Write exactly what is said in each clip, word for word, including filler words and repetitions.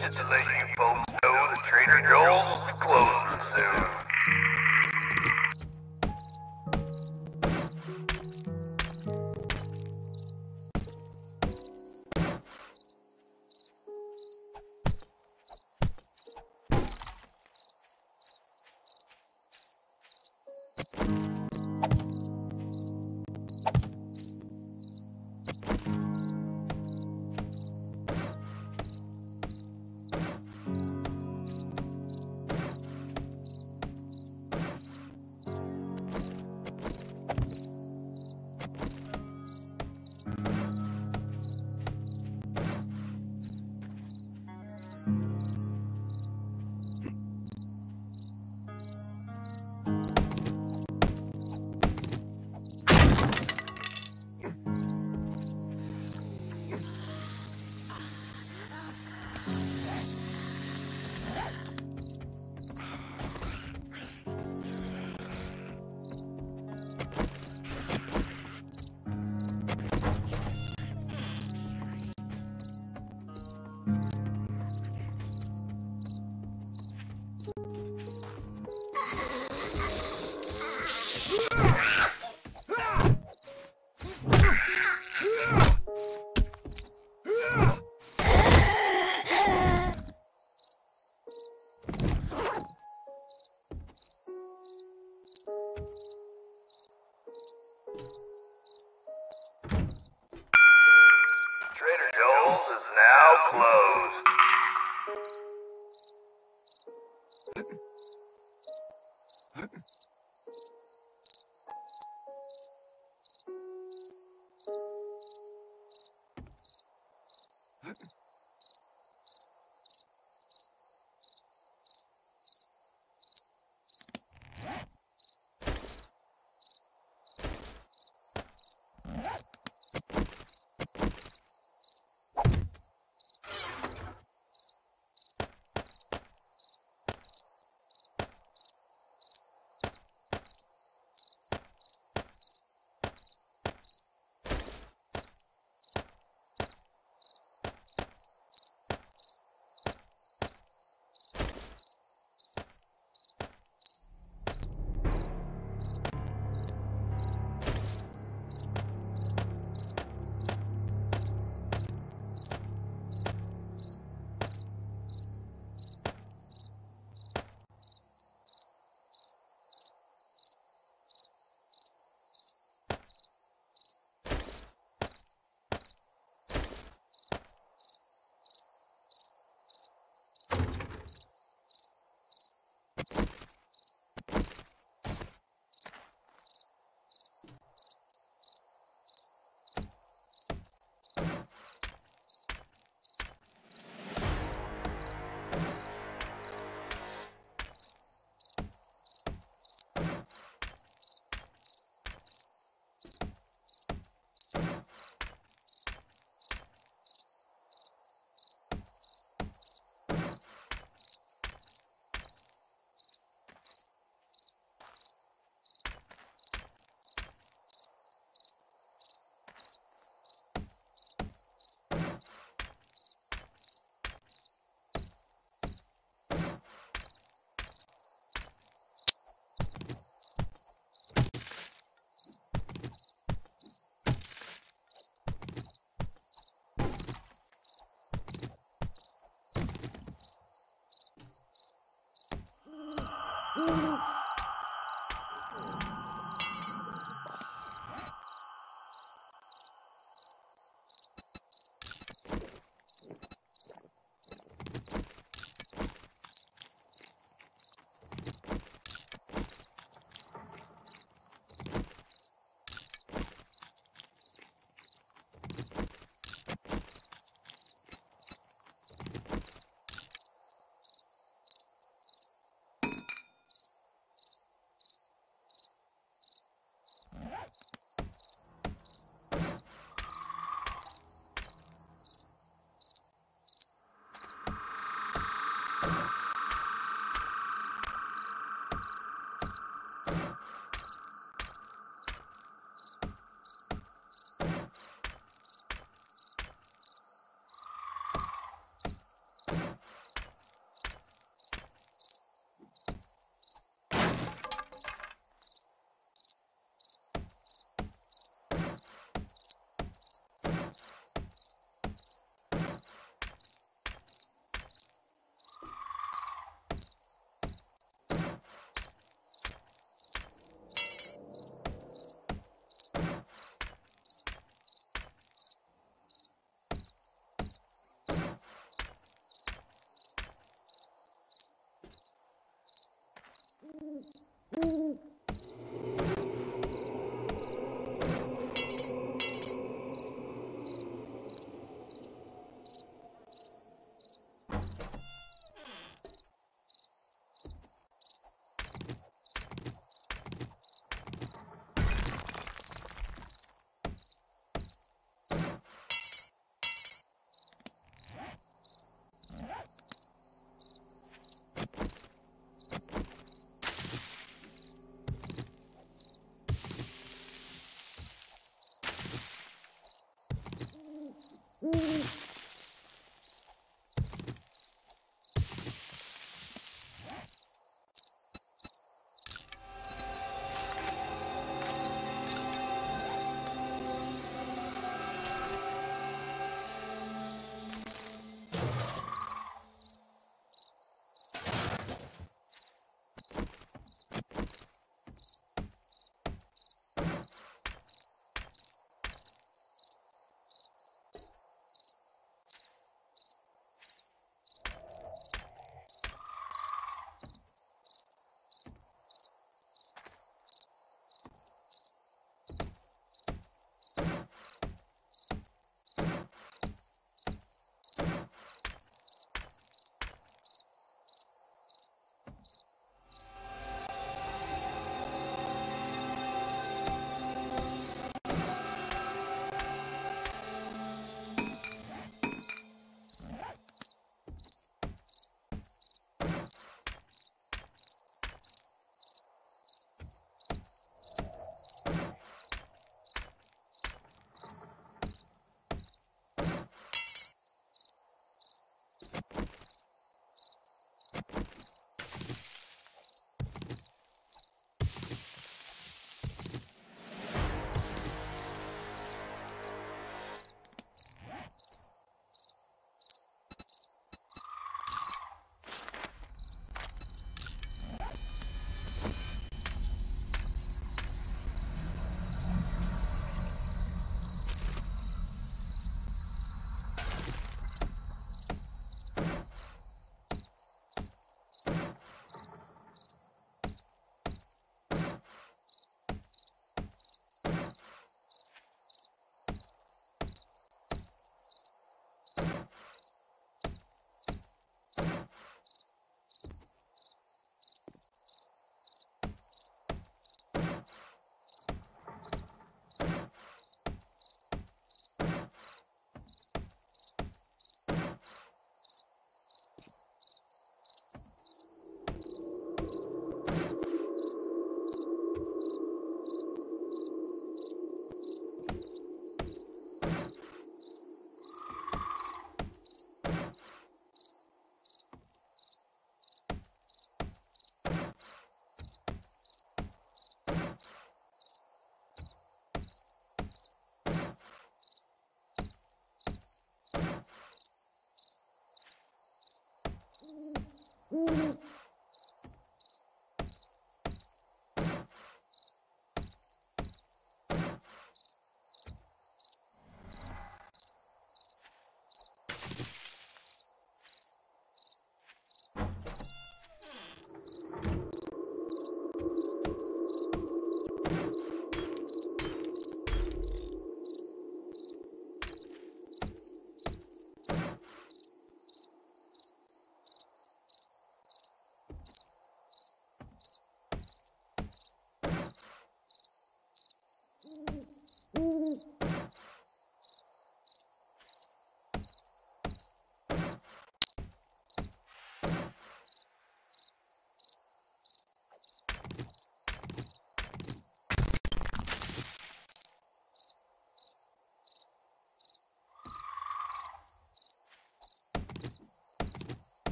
To let you folks know that Trader Joe's will be closing soon. Is now closed. Oh.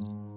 Mm.